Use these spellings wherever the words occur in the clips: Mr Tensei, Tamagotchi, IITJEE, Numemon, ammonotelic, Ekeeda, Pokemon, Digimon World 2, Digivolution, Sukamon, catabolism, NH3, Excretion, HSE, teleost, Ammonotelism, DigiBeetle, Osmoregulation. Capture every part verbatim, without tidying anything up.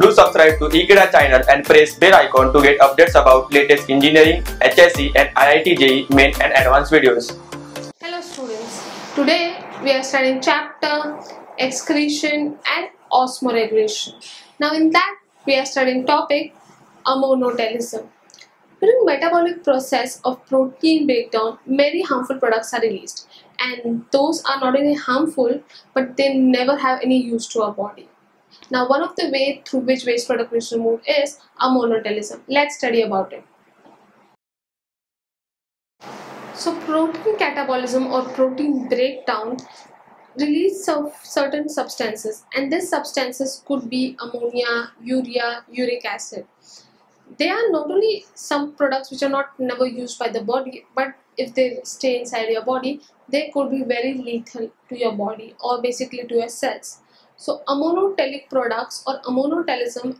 Do subscribe to Ekeeda channel and press bell icon to get updates about latest engineering, H S E and I I T J E E main and advanced videos. Hello students, today we are studying chapter excretion and osmoregulation. Now in that we are studying topic ammonotelism. During metabolic process of protein breakdown, many harmful products are released, and those are not only harmful but they never have any use to our body. Now one of the way through which waste product is removed is ammonotelism. Let's study about it. So protein catabolism or protein breakdown release of certain substances, and these substances could be ammonia, urea, uric acid. They are not only some products which are not never used by the body, but if they stay inside your body, they could be very lethal to your body or basically to your cells. So ammonotelic products or ammonotelism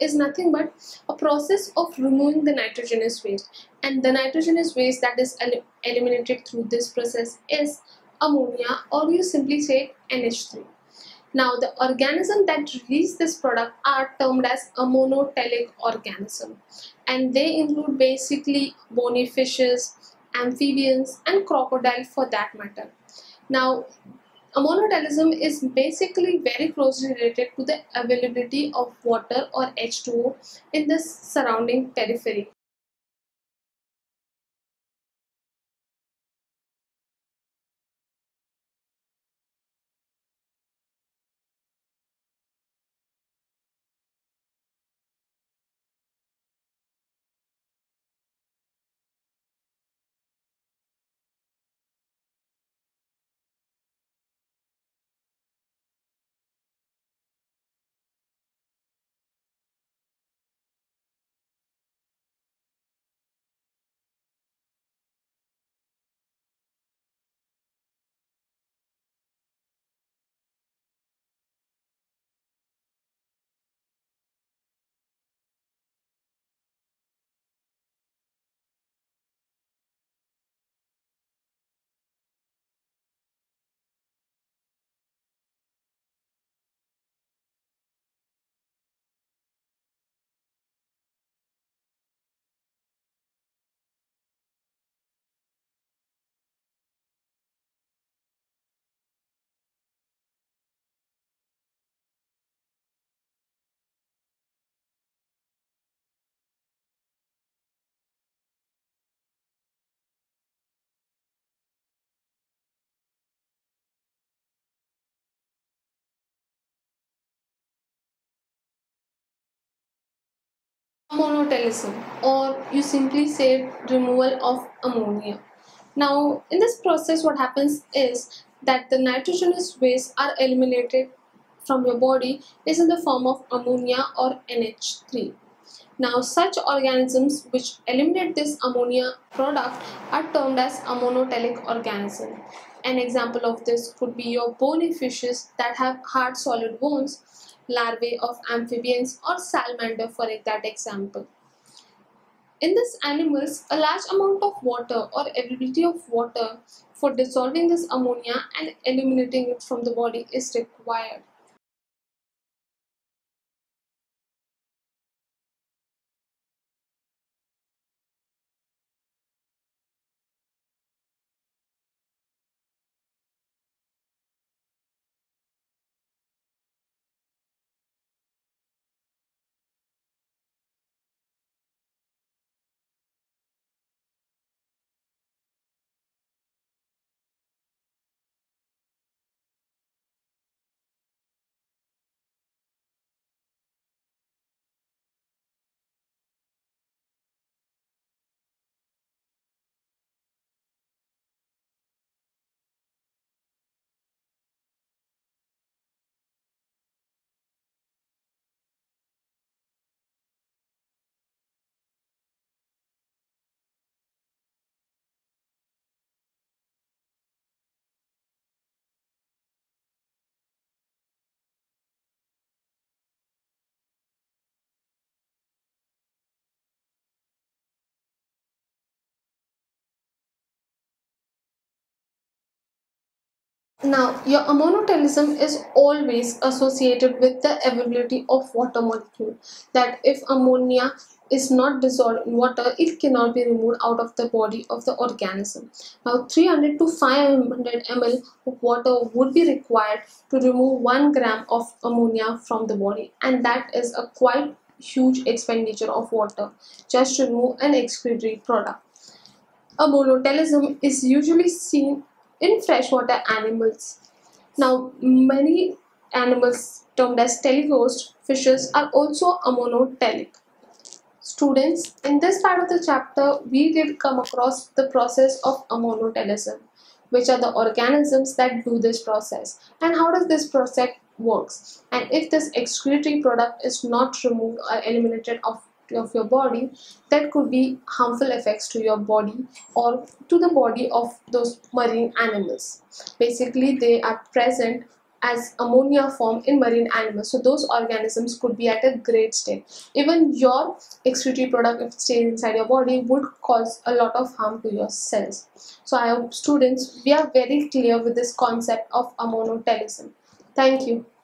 is nothing but a process of removing the nitrogenous waste, and the nitrogenous waste that is el eliminated through this process is ammonia, or you simply say N H three. Now the organism that release this product are termed as ammonotelic organism, and they include basically bony fishes, amphibians and crocodile for that matter. Now ammonotelism is basically very closely related to the availability of water or H two O in the surrounding periphery. Ammonotelism, or you simply say removal of ammonia. Now in this process what happens is that the nitrogenous waste are eliminated from your body is in the form of ammonia or N H three. Now such organisms which eliminate this ammonia product are termed as ammonotelic organism. An example of this could be your bony fishes that have hard solid bones, larvae of amphibians or salamander for that example. In these animals, a large amount of water or availability of water for dissolving this ammonia and eliminating it from the body is required. Now, your ammonotelism is always associated with the availability of water molecule. That if ammonia is not dissolved in water, it cannot be removed out of the body of the organism. Now, three hundred to five hundred milliliters of water would be required to remove one gram of ammonia from the body, and that is a quite huge expenditure of water just to remove an excretory product. Ammonotelism is usually seen in freshwater animals. Now, many animals termed as teleost fishes are also ammonotelic. Students, in this part of the chapter, we did come across the process of ammonotelism, which are the organisms that do this process, and how does this process works. And if this excretory product is not removed or eliminated of of your body, that could be harmful effects to your body or to the body of those marine animals. Basically, they are present as ammonia form in marine animals, so those organisms could be at a great state. Even your excretory product, if it stays inside your body, would cause a lot of harm to your cells. So I hope, students, we are very clear with this concept of ammonotelism. Thank you.